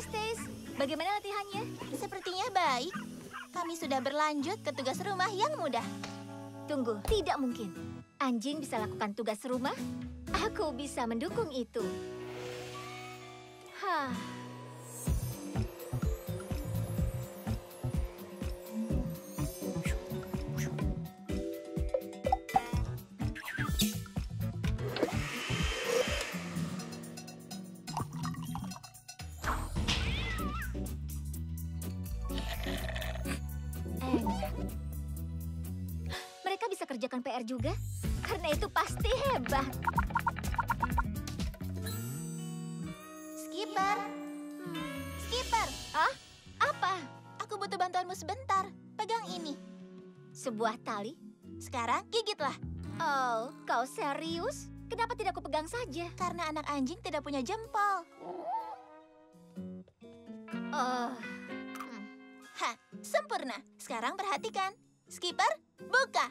Hai, Stace. Bagaimana latihannya? Sepertinya baik. Kami sudah berlanjut ke tugas rumah yang mudah. Tunggu, tidak mungkin. Anjing bisa lakukan tugas rumah? Aku bisa mendukung itu. Hah. Mereka bisa kerjakan PR juga? Karena itu pasti hebat. Skipper. Skipper. Ah? Apa? Aku butuh bantuanmu sebentar. Pegang ini. Sebuah tali? Sekarang gigitlah. Oh, kau serius? Kenapa tidak aku pegang saja? Karena anak anjing tidak punya jempol. Oh. Ha, sempurna. Sekarang perhatikan. Skipper, buka.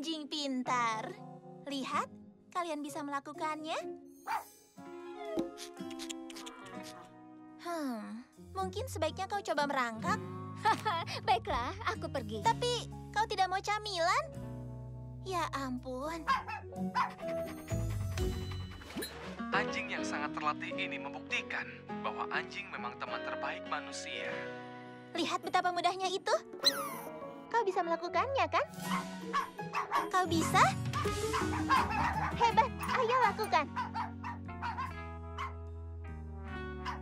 Anjing pintar. Lihat, kalian bisa melakukannya. Mungkin sebaiknya kau coba merangkak. Baiklah, aku pergi. Tapi, kau tidak mau camilan? Ya ampun. Anjing yang sangat terlatih ini membuktikan bahwa anjing memang teman terbaik manusia. Lihat betapa mudahnya itu. Kau bisa melakukannya, kan? Kau bisa? Hebat, ayo lakukan.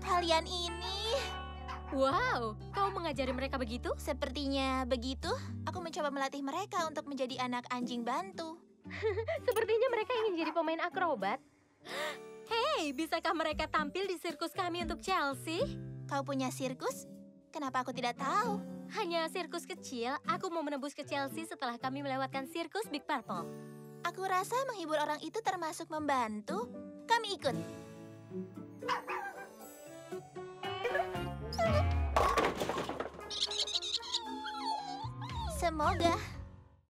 Kalian ini... Wow, kau mengajari mereka begitu? Sepertinya begitu. Aku mencoba melatih mereka untuk menjadi anak anjing bantu. Sepertinya mereka ingin jadi pemain akrobat. Hei, bisakah mereka tampil di sirkus kami untuk Chelsea? Kau punya sirkus? Kenapa aku tidak tahu? Hanya sirkus kecil, aku mau menebus ke Chelsea setelah kami melewatkan sirkus Big Purple. Aku rasa menghibur orang itu termasuk membantu. Kami ikut. Semoga